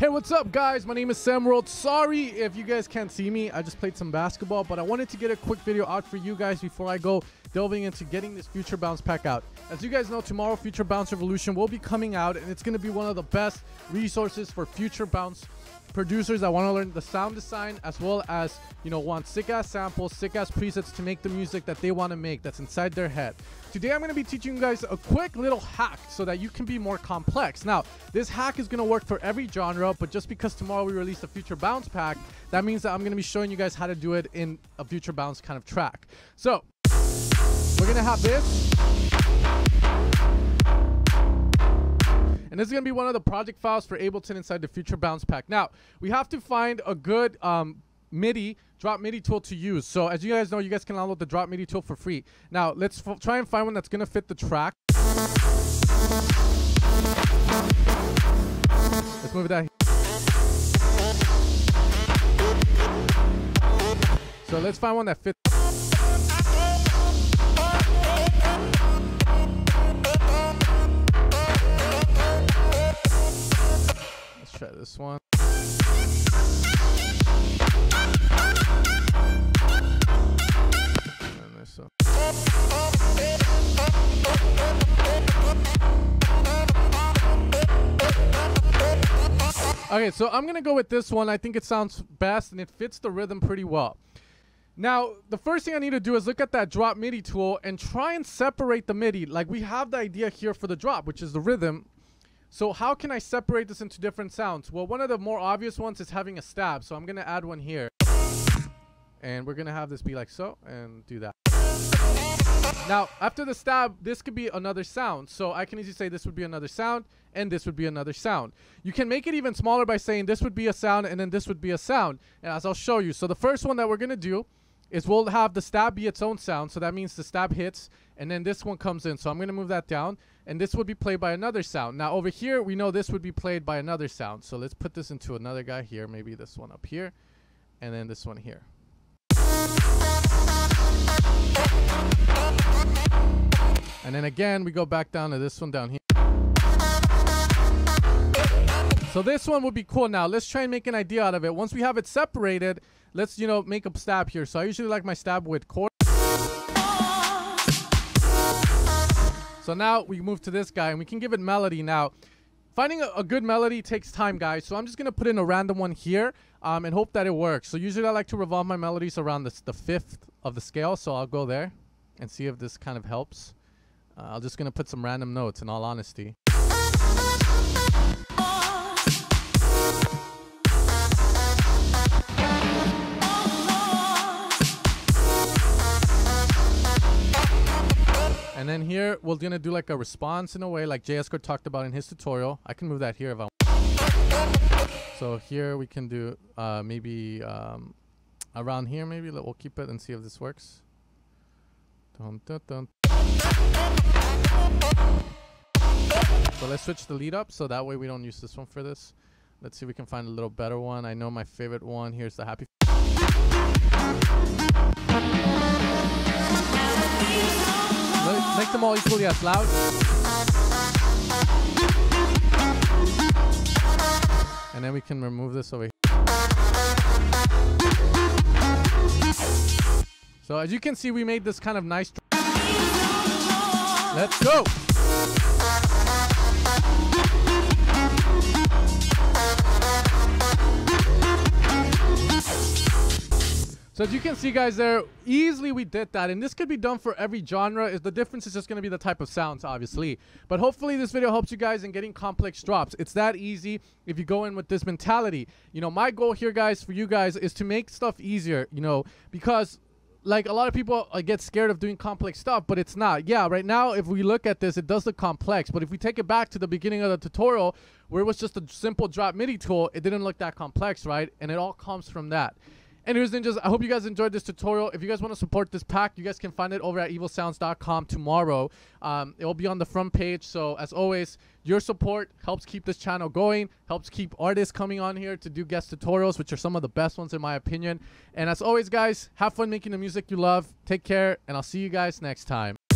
Hey, what's up, guys? My name is Sam World. Sorry if you guys can't see me. I just played some basketball, but I wanted to get a quick video out for you guys before I go delving into getting this Future Bounce pack out. As you guys know, tomorrow Future Bounce Revolution will be coming out, and it's going to be one of the best resources for Future Bounce producers that want to learn the sound design, as well as, you know, want sick ass samples, sick ass presets to make the music that they want to make, that's inside their head. Today I'm going to be teaching you guys a quick little hack so that you can be more complex. Now, this hack is going to work for every genre, but just because tomorrow we release the Future Bounce pack, that means that I'm going to be showing you guys how to do it in a Future Bounce kind of track. So we're going to have this, and this is going to be one of the project files for Ableton inside the Future Bounce pack. Now, we have to find a good MIDI, drop MIDI tool to use. So as you guys know, you guys can download the drop MIDI tool for free. Now, let's try and find one that's going to fit the track. Let's move it down here. So let's find one that fits. Try this one. And this one. Okay, so I'm gonna go with this one. I think it sounds best and it fits the rhythm pretty well. Now, the first thing I need to do is look at that drop MIDI tool and try and separate the MIDI. Like, we have the idea here for the drop, which is the rhythm. So how can I separate this into different sounds? Well, one of the more obvious ones is having a stab. So I'm going to add one here. And we're going to have this be like so and do that. Now, after the stab, this could be another sound. So I can easily say this would be another sound and this would be another sound. You can make it even smaller by saying this would be a sound and then this would be a sound, as I'll show you. So the first one that we're going to do is we'll have the stab be its own sound. So that means the stab hits and then this one comes in. So I'm going to move that down, and this would be played by another sound. Now over here, we know this would be played by another sound. So let's put this into another guy here. Maybe this one up here and then this one here. And then again, we go back down to this one down here. So this one would be cool. Now let's try and make an idea out of it. Once we have it separated, let's, you know, make a stab here. So I usually like my stab with chord. So now we move to this guy and we can give it melody. Now, finding a good melody takes time, guys. So I'm just going to put in a random one here and hope that it works. So usually I like to revolve my melodies around the fifth of the scale. So I'll go there and see if this kind of helps. I'm just going to put some random notes in all honesty. And then here, we're going to do like a response in a way, like Jay Eskar talked about in his tutorial. I can move that here if I want. So here we can do maybe around here, maybe. We'll keep it and see if this works. Dun, dun, dun. So let's switch the lead up, so that way we don't use this one for this. Let's see if we can find a little better one. I know my favorite one. Here's the happy. Make them all equally as loud. And then we can remove this over here. So as you can see, we made this kind of nice. Let's go. So as you can see, guys, there easily we did that, and this could be done for every genre. Is the difference is just going to be the type of sounds, obviously, but hopefully this video helps you guys in getting complex drops. It's that easy if you go in with this mentality. You know, my goal here, guys, for you guys is to make stuff easier, you know, because like a lot of people get scared of doing complex stuff, but it's not. Yeah, right now, if we look at this, it does look complex, but if we take it back to the beginning of the tutorial where it was just a simple drop MIDI tool, it didn't look that complex, right? And it all comes from that. Anyways, ninjas, I hope you guys enjoyed this tutorial. If you guys want to support this pack, you guys can find it over at evosounds.com tomorrow. It will be on the front page. So as always, your support helps keep this channel going, helps keep artists coming on here to do guest tutorials, which are some of the best ones in my opinion. And as always, guys, have fun making the music you love. Take care, and I'll see you guys next time.